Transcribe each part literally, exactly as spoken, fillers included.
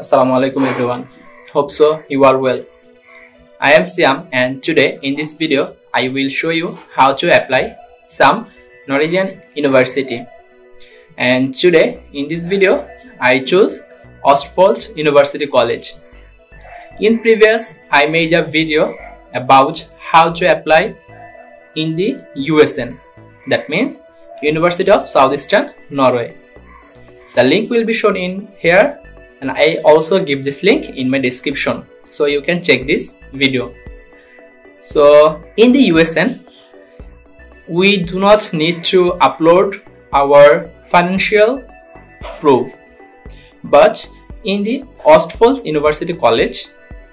Assalamu alaikum everyone. Hope so you are well. I am Siam, and today in this video I will show you how to apply SIAM Norwegian University. And today in this video I choose Ostfold University College. In previous I made a video about how to apply in the U S N, that means University of Southeastern Norway. The link will be shown in here, and I also give this link in my description, so you can check this video. So in the U S N, we do not need to upload our financial proof, but in the Ostfold University College,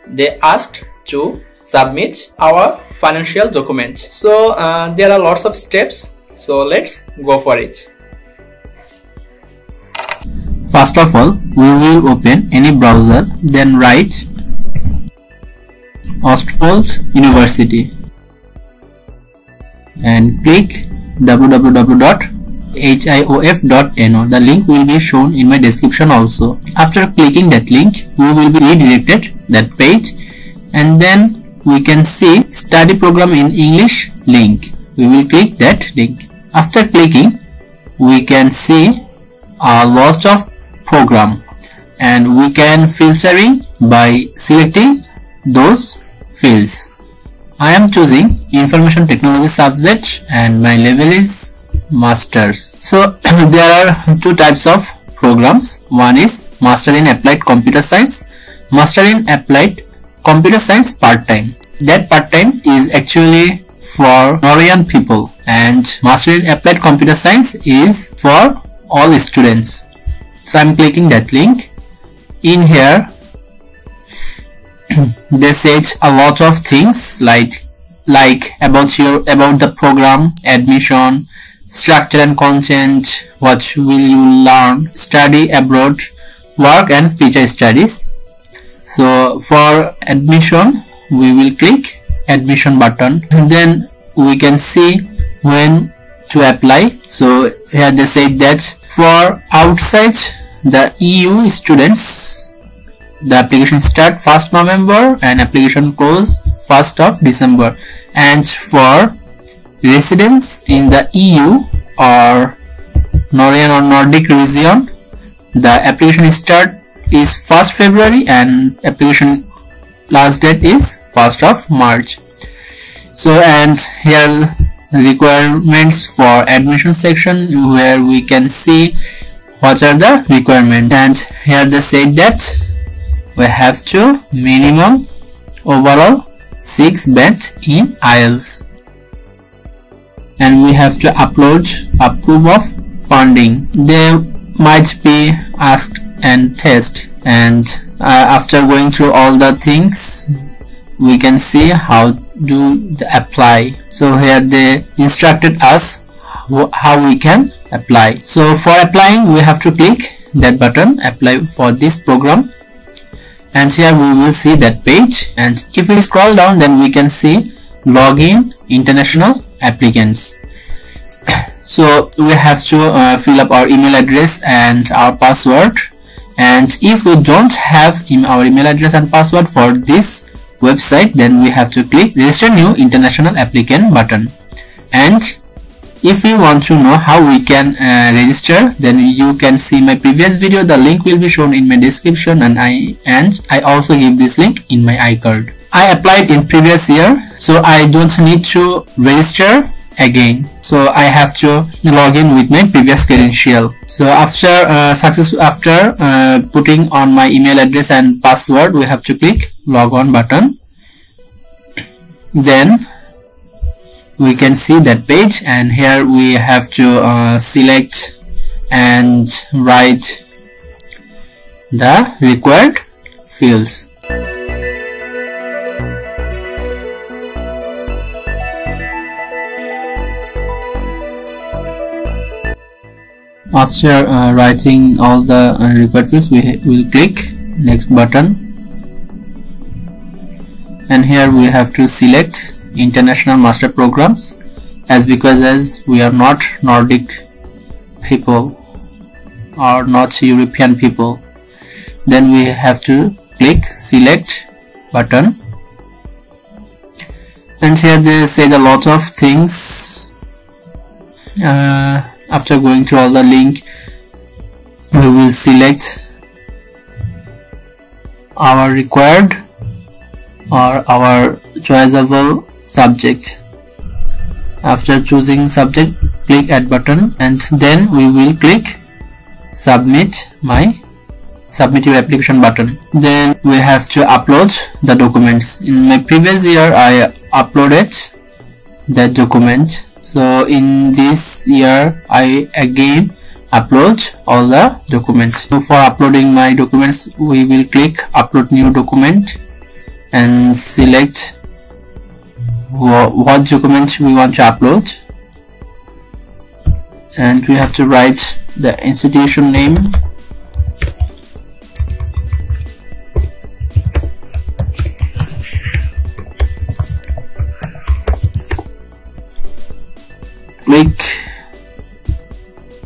they asked to submit our financial document. So uh, there are lots of steps, so let's go for it. First of all, we will open any browser, then write Ostfold University and click w w w dot hiof dot n o. The link will be shown in my description also. After clicking that link, we will be redirected that page, and then we can see study program in English link. We will click that link. After clicking, we can see a lot of program, and we can filtering by selecting those fields. I am choosing information technology subject, and my level is masters. So there are two types of programs. One is Master in Applied Computer Science, Master in Applied Computer Science part-time. That part-time is actually for Norwegian people, and Master in Applied Computer Science is for all students. So I'm clicking that link. In here they said a lot of things like like about your about the program, admission, structure and content, what will you learn, study abroad, work and future studies. So for admission, we will click admission button, and then we can see when to apply. So here they said that for outside the E U students, the application start first of November and application close first of December, and for residents in the E U or Norwegian or Nordic region, the application start is first of February and application last date is first of March. So and here requirements for admission section, where we can see what are the requirements, and here they said that we have to minimum overall six bands in I E L T S, and we have to upload a proof of funding. They might be asked and test, and uh, after going through all the things, we can see how to apply. So here they instructed us how we can apply. So for applying, we have to click that button, apply for this program, and here we will see that page, and if we scroll down, then we can see login international applicants. So we have to uh, fill up our email address and our password, and if we don't have in our email address and password for this website, then we have to click register new international applicant button. And if you want to know how we can uh, register, then you can see my previous video. The link will be shown in my description, and I and I also give this link in my iCard. I applied in previous year, so I don't need to register again. So I have to log in with my previous credential. So after uh, success, after uh, putting on my email address and password, we have to click log on button. Then we can see that page, and here we have to uh, select and write the required fields. After uh, writing all the uh, required fields, we will click next button, and here we have to select international master programs, as because as we are not Nordic people or not European people. Then we have to click select button, and here they said a lot of things. Uh, after going to all the link, we will select our required or our choiceable subject. After choosing subject, click add button, and then we will click submit my submit your application button. Then we have to upload the documents. In my previous year I uploaded the document, so in this year I again upload all the documents. So for uploading my documents, we will click upload new document and select what document we want to upload, and we have to write the institution name . Click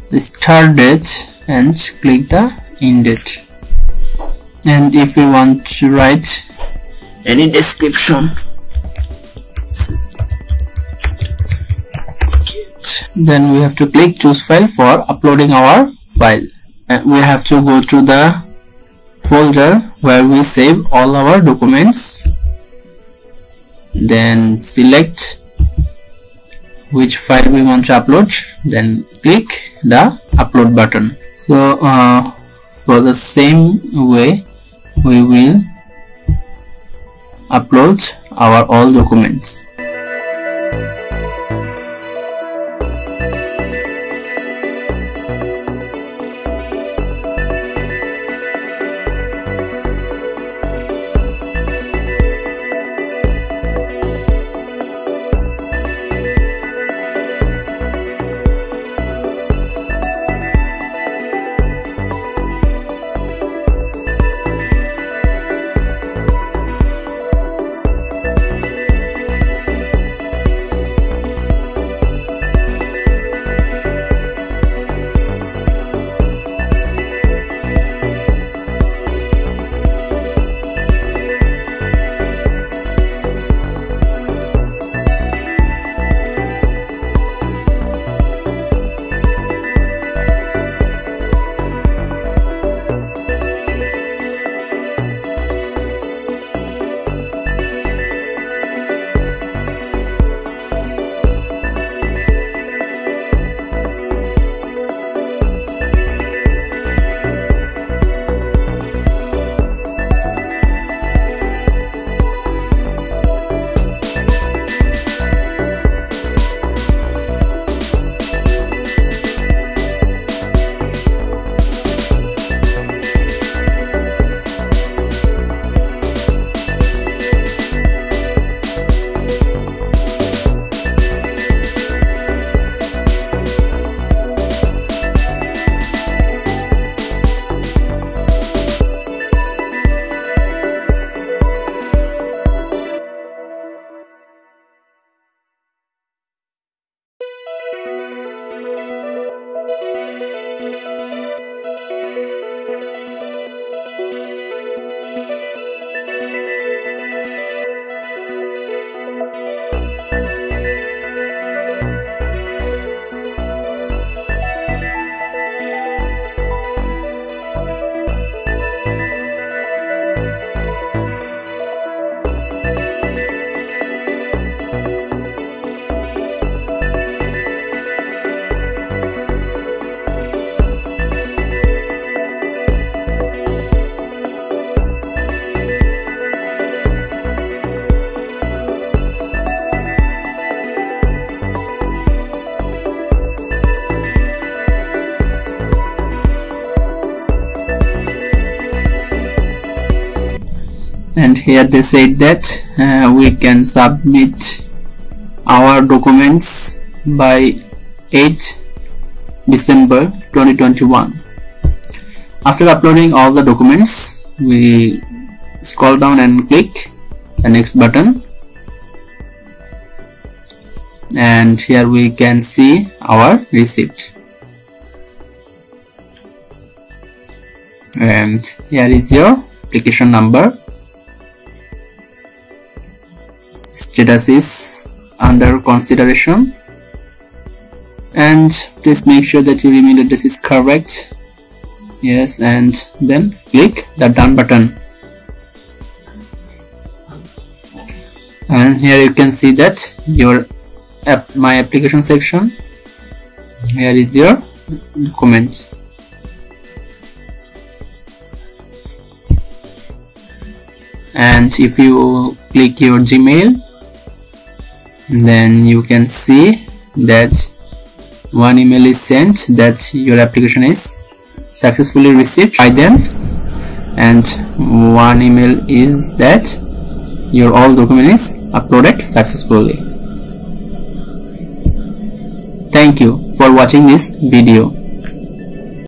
the start date and click the end date, and if we want to write any description, then we have to click choose file for uploading our file, and we have to go to the folder where we save all our documents, then select which file we want to upload, then click the upload button. So uh, for the same way we will upload our all documents. And here they said that uh, we can submit our documents by eighth December twenty twenty-one. After uploading all the documents, we scroll down and click the next button, and here we can see our receipt. and here is your application number. Status is under consideration, and please make sure that your email address is correct. Yes, and then click the done button. And here you can see that your app, my application section. Here is your document. And if you click your Gmail, then you can see that one email is sent that your application is successfully received by them, and one email is that your all document is uploaded successfully. Thank you for watching this video.